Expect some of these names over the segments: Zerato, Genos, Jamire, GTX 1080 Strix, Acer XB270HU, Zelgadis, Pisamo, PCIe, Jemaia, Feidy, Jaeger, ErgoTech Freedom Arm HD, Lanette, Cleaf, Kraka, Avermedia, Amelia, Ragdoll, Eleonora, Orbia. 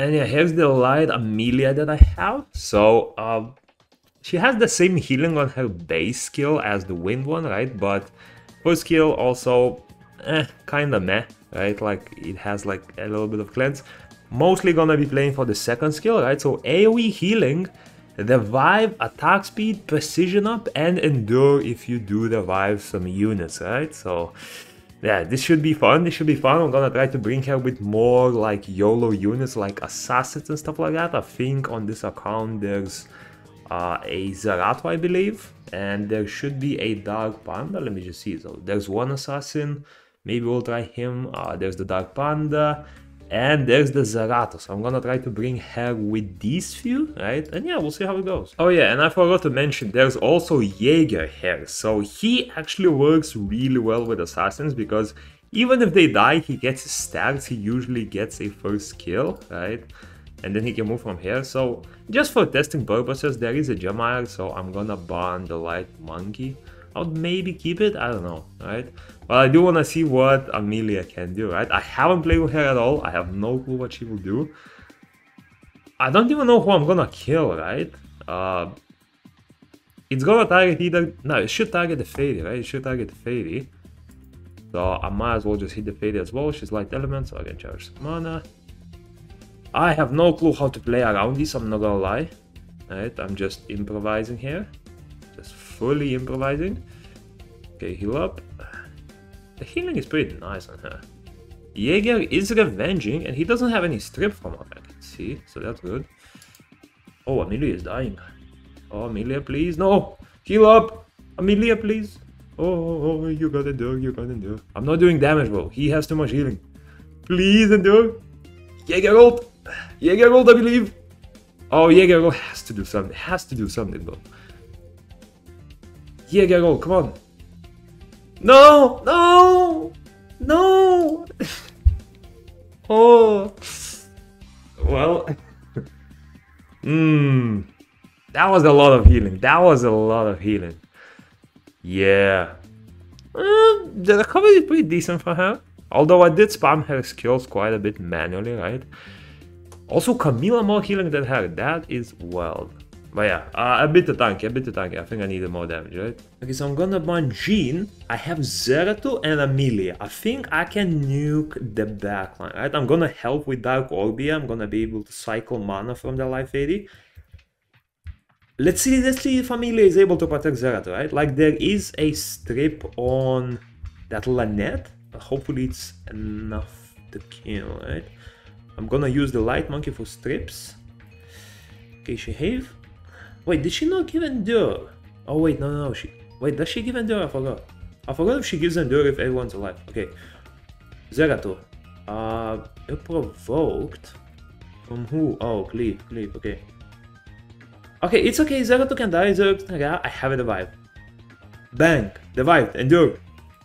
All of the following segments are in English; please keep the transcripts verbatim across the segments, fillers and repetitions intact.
And yeah, here's the light Amelia that I have. So uh, she has the same healing on her base skill as the wind one, right? But her skill also eh, kind of meh, right? Like it has like a little bit of cleanse. Mostly gonna be playing for the second skill, right? So AoE healing, revive, attack speed, precision up, and endure if you do revive some units, right? So yeah, this should be fun. This should be fun. I'm gonna try to bring her with more like YOLO units like assassins and stuff like that. I think on this account there's uh, a Zerato, I believe, and there should be a Dark Panda. Let me just see. So there's one assassin. Maybe we'll try him. Uh, there's the Dark Panda. And there's the Zerato, so I'm gonna try to bring her with these few, right? And yeah, we'll see how it goes. Oh yeah, and I forgot to mention, there's also Jaeger here. So he actually works really well with assassins because even if they die, he gets his stacks, he usually gets a first kill, right? And then he can move from here. So just for testing purposes, there is a Jamire, so I'm gonna ban the light monkey. I would maybe keep it, I don't know, right? But I do want to see what Amelia can do, right? I haven't played with her at all, I have no clue what she will do. I don't even know who I'm gonna kill, right? Uh, it's gonna target either... No, it should target the Feidy, right? It should target the Feidy. So I might as well just hit the Feidy as well, she's light element, so I can charge some mana. I have no clue how to play around this, I'm not gonna lie. Right, I'm just improvising here. Fully improvising. Okay, heal up. The healing is pretty nice on her. Jaeger is revenging and he doesn't have any strip from her, I can see, so that's good. Oh, Amelia is dying. Oh, Amelia, please. No! Heal up! Amelia, please. Oh, oh, oh, you gotta endure, you gotta endure. I'm not doing damage, bro. He has too much healing. Please endure. Jaeger ult! Jaeger ult, I believe. Oh, Jaeger ult has to do something. Has to do something, bro. Jaeger roll, come on. No! No! No! Oh! Well... Mmm... That was a lot of healing. That was a lot of healing. Yeah. Uh, the recovery is pretty decent for her. Although I did spam her skills quite a bit manually, right? Also, Camila more healing than her. That is wild. But yeah, uh, a bit of tanky, a bit of tanky. I think I needed more damage, right? Okay, so I'm gonna ban Jean. I have Zerato and Amelia. I think I can nuke the backline, right? I'm gonna help with Dark Orbia. I'm gonna be able to cycle mana from the Life eighty. Let's see, let's see if Amelia is able to protect Zerato, right? Like, there is a strip on that Lanette. Hopefully it's enough to kill, right? I'm gonna use the Light Monkey for strips. Okay, she have. Wait, did she not give Endure? Oh wait, no, no, no, she... Wait, does she give Endure? I forgot. I forgot if she gives Endure if everyone's alive. Okay. Zerato. Uh, provoked. From who? Oh, Cleave, Cleave, okay. Okay, it's okay, Zerato can die, Zerato can die. I have a revive. Bang! Revived, Endure.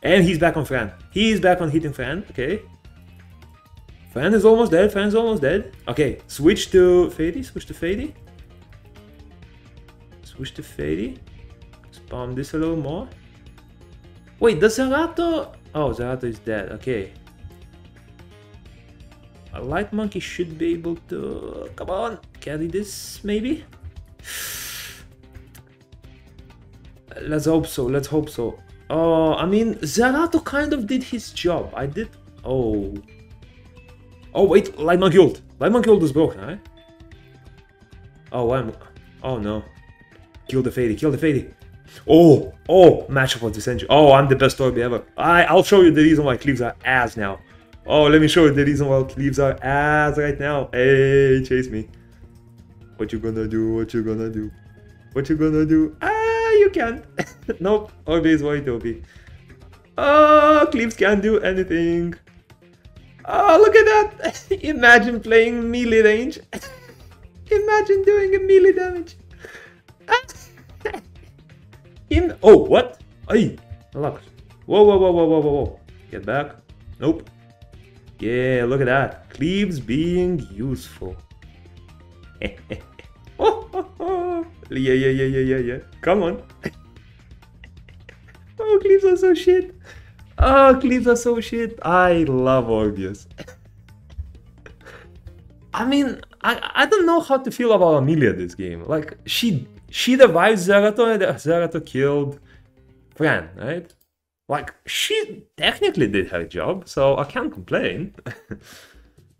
And he's back on Fran. He's back on hitting Fran, okay. Fran is almost dead, Fran's almost dead. Okay, switch to Feidy, switch to Feidy. Switch to Feidy. Spam this a little more. Wait, does Zerato... Oh, Zerato is dead. Okay. A Light Monkey should be able to... Come on. Carry this, maybe? Let's hope so. Let's hope so. Oh, I mean, Zerato kind of did his job. I did... Oh. Oh, wait. Light Monkey ult. Light Monkey ult is broken, right? Oh, I'm... Oh, no. Kill the Feidy, kill the Feidy. Oh, oh, matchup of the century. Oh, I'm the best Orbia ever. I, I'll show you the reason why Cleaves are ass now. Oh, let me show you the reason why Cleaves are ass right now. Hey, chase me. What you gonna do, what you gonna do? What you gonna do? Ah, you can't. Nope, Orbia is way too O P. Oh, Cleaves can't do anything. Oh, look at that. Imagine playing melee range. Imagine doing a melee damage. In oh what? Hey, look! Whoa, whoa, whoa, whoa, whoa, whoa! Get back! Nope. Yeah, look at that. Cleaves being useful. Oh, oh, oh. Yeah, yeah, yeah, yeah, yeah, yeah. Come on! Oh, Cleaves are so shit. Oh, Cleaves are so shit. I love Orbius. I mean, I, I don't know how to feel about Amelia this game. Like, she she revives Zerato and Zerato killed Fran, right? Like, she technically did her job, so I can't complain.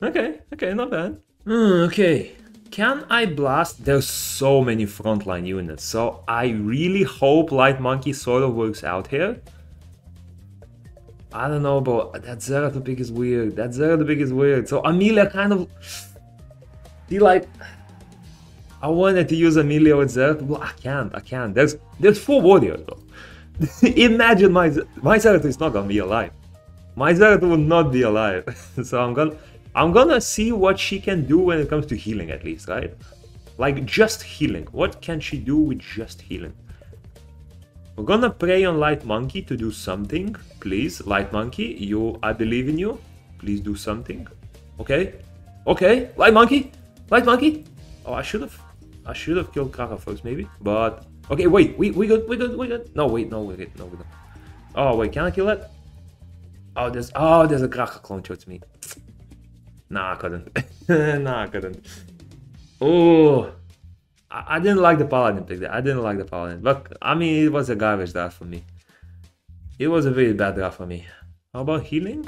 Okay, okay, not bad. Mm, okay, can I blast? There's so many frontline units, so I really hope Light Monkey sort of works out here. I don't know, but that Zerato pick is weird. That Zerato pick is weird. So Amelia kind of... See, like... I wanted to use Amelia with Zerato, but I can't, I can't. There's there's four warriors, though. Imagine my... My Zerato is not gonna be alive. My Zerato will not be alive. So I'm gonna... I'm gonna see what she can do when it comes to healing, at least, right? Like, just healing. What can she do with just healing? We're gonna pray on Light Monkey to do something. Please, Light Monkey, you... I believe in you. Please do something. Okay. Okay. Light Monkey. Light Monkey. Oh, I should've... I should've killed Kraka first, maybe. But... Okay, wait. We, we good. We good. We good. No, wait. No, we good. No, we good. Oh, wait. Can I kill that? Oh, there's... Oh, there's a Kraka clone towards me. Nah, I couldn't. nah, I couldn't. Oh, I, I didn't like the paladin pick there. I didn't like the paladin. But, I mean, it was a garbage draft for me. It was a really bad draft for me. How about healing?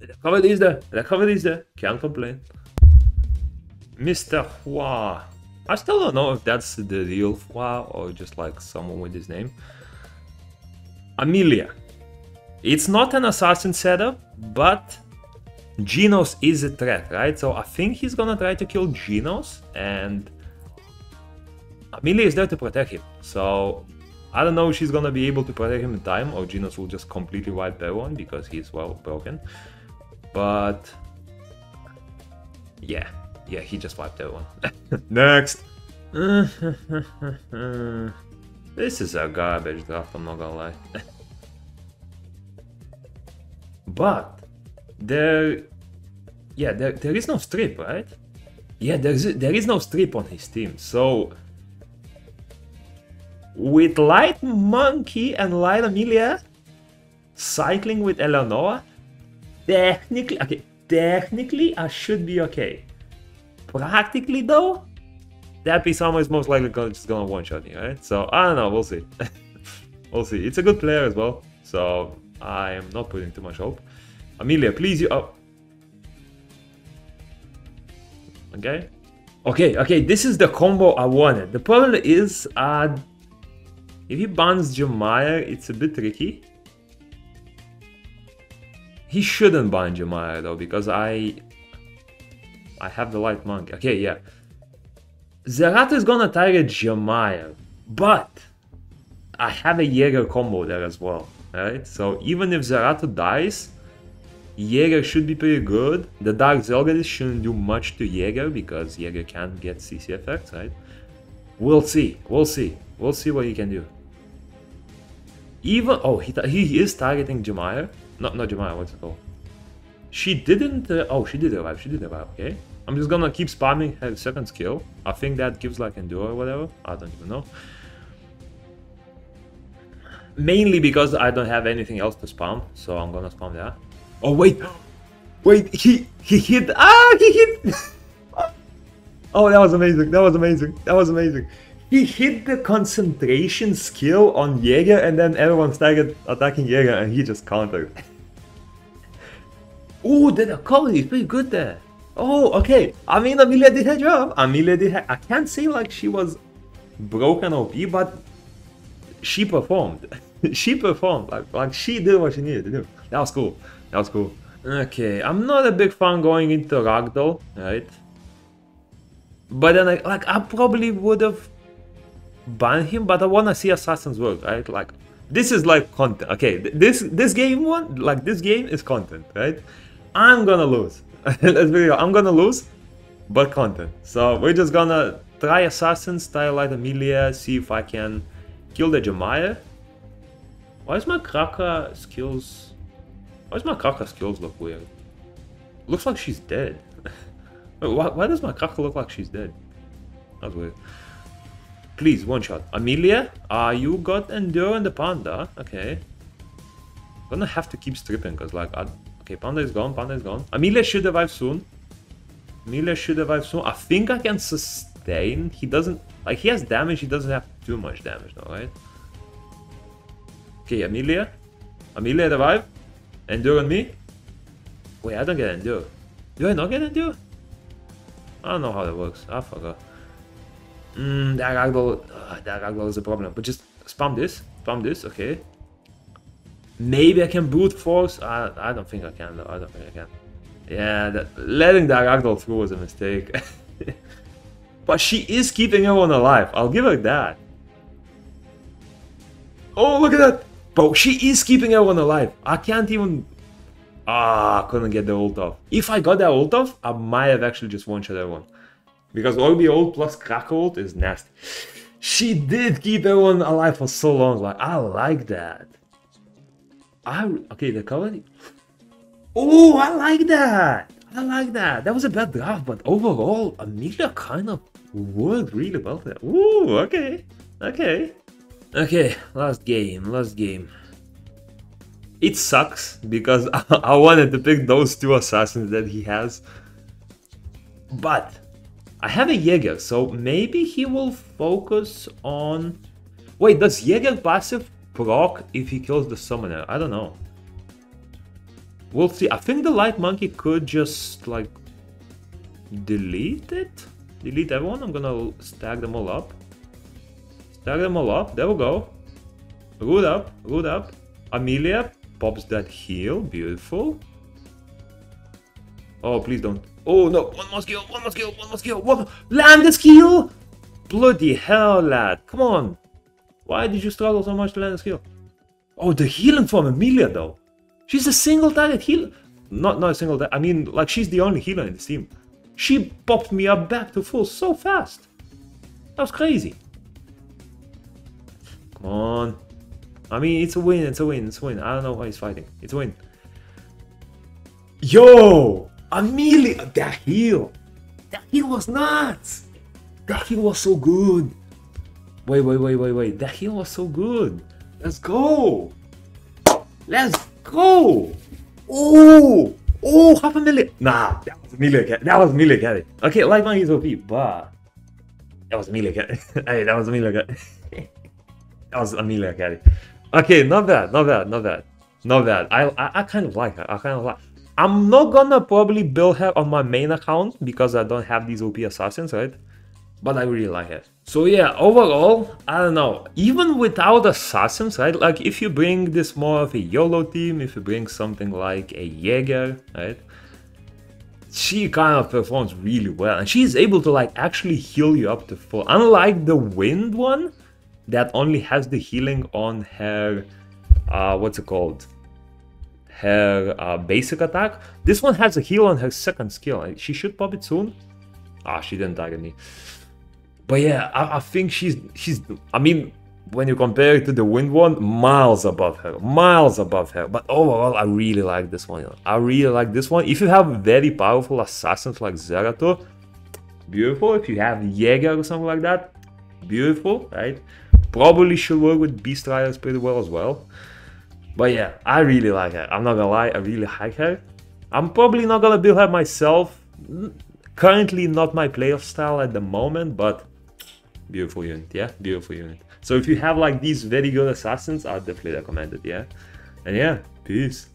The cover is there. The cover is there. Can't complain. Mister Hua. I still don't know if that's the real Hua or just like someone with his name. Amelia. It's not an assassin setup, but... Genos is a threat, right? So I think he's gonna try to kill Genos, and Amelia is there to protect him. So I don't know if she's gonna be able to protect him in time, or Genos will just completely wipe everyone because he's well broken. But yeah, yeah, he just wiped everyone. Next. This is a garbage draft, I'm not gonna lie. But There, yeah, there, there is no strip, right? Yeah, there is there is no strip on his team. So with Light Monkey and Light Amelia cycling with Eleonora, technically, okay, technically I should be okay. Practically though, that Pisamo is most likely gonna, just gonna one-shot me, right? So I don't know, we'll see. We'll see. It's a good player as well, so I am not putting too much hope. Amelia, please you... Oh. Okay. Okay, okay, this is the combo I wanted. The problem is... Uh, if he bans Jemaia, it's a bit tricky. He shouldn't ban Jemaia though, because I... I have the Light Monkey. Okay, yeah. Zerato is gonna target Jemaia, but... I have a Jaeger combo there as well, right? So even if Zerato dies... Jaeger should be pretty good. The Dark Zelgadis shouldn't do much to Jaeger because Jaeger can't get C C effects, right? We'll see. We'll see. We'll see what he can do. Even... Oh, he, he is targeting Jamire. No, not Jamire. What's it called? She didn't... Uh, oh, she did revive. She did revive. Okay. I'm just gonna keep spamming her second skill. I think that gives like Endure or whatever. I don't even know. Mainly because I don't have anything else to spam. So I'm gonna spam that. Oh wait, wait, he, he hit, ah, he hit, oh that was amazing, that was amazing, that was amazing. He hit the concentration skill on Jaeger and then everyone started attacking Jaeger and he just countered. Oh, the recovery is pretty good there. Oh, okay, I mean Amelia did her job, Amelia did her, I can't say like she was broken O P, but she performed, she performed, like, like she did what she needed to do, that was cool. That was cool. Okay, I'm not a big fan going into Ragdoll, right? But then, I, like, I probably would have banned him, but I want to see Assassin's work, right? Like, this is like content. Okay, this this game one, like, this game is content, right? I'm gonna lose. Let's be real, I'm gonna lose, but content. So we're just gonna try Assassin's, try Light Amelia, see if I can kill the Jemaia. Why is my Kraka skills... Why does my Kraka skills look weird? Looks like she's dead. why, why does my Kraka look like she's dead? That's weird. Please, one shot. Amelia, uh, you got Endure and the Panda. Okay. I'm gonna have to keep stripping because like... I, okay, Panda is gone, Panda is gone. Amelia should revive soon. Amelia should have so I think I can sustain. He doesn't like he has damage, he doesn't have too much damage though, right? Okay, Amelia. Amelia revive. Endure on me. Wait, I don't get endure. Do I not get endure? I don't know how that works. I forgot. Mmm, that ragdoll uh, that ragdoll is a problem. But just spam this. Spam this, okay. Maybe I can brute force. I I don't think I can though. I don't think I can. Yeah, that, letting that ragdoll through was a mistake. But she is keeping everyone alive. I'll give her that. Oh, look at that! Bro, she is keeping everyone alive. I can't even... Ah, I couldn't get the ult off. If I got that ult off, I might have actually just one-shot everyone. Because Orbi ult plus Kraka ult is nasty. She did keep everyone alive for so long. Like, I like that. I... Okay, the cover... Oh, I like that! I like that! That was a bad draft, but overall, Amelia kind of worked really well there. Ooh, okay. Okay. Okay, last game, last game. It sucks, because I, I wanted to pick those two assassins that he has. But, I have a Jaeger, so maybe he will focus on... Wait, does Jaeger passive proc if he kills the summoner? I don't know. We'll see. I think the light monkey could just like delete it, delete everyone. I'm gonna stack them all up, stack them all up. There we go. Root up, root up. Amelia pops that heal, beautiful. Oh, please don't. Oh no, one more skill, one more skill, one more skill. One more... Land the skill. Bloody hell, lad! Come on. Why did you struggle so much to land the skill? Oh, the healing from Amelia though. She's a single target healer. Not, not a single target. I mean, like, she's the only healer in this team. She popped me up back to full so fast. That was crazy. Come on. I mean, it's a win. It's a win. It's a win. I don't know why he's fighting. It's a win. Yo! Amelia! That heal! That heal was nuts! That heal was so good! Wait, wait, wait, wait, wait. That heal was so good. Let's go! Let's go! Go! Oh! Oh, half a million! Nah, that was Amelia. That was Amelia carry. Okay, light money is O P, but that was Amelia carry. Hey, that was Amelia carry. That was Amelia carry. Okay, not bad, not bad, not bad, not bad. I, I, I kind of like her. I kind of like. I'm not gonna probably build her on my main account because I don't have these O P assassins, right? But I really like it. So yeah, overall, I don't know, even without assassins, right? Like if you bring this more of a YOLO team, if you bring something like a Jaeger, right? She kind of performs really well and she's able to like actually heal you up to full. Unlike the wind one that only has the healing on her, uh, what's it called? Her uh, basic attack. This one has a heal on her second skill. She should pop it soon. Ah, she didn't target me. But yeah, I, I think she's, she's, I mean, when you compare it to the wind one, miles above her, miles above her. But overall, I really like this one. I really like this one. If you have very powerful assassins like Zerato, beautiful. If you have Jaeger or something like that, beautiful, right? Probably should work with Beast Riders pretty well as well. But yeah, I really like her. I'm not gonna lie, I really like her. I'm probably not gonna build her myself. Currently not my playoff style at the moment, but... Beautiful unit, yeah, beautiful unit. So if you have like these very good assassins, I'd definitely recommend it, yeah. And yeah, peace.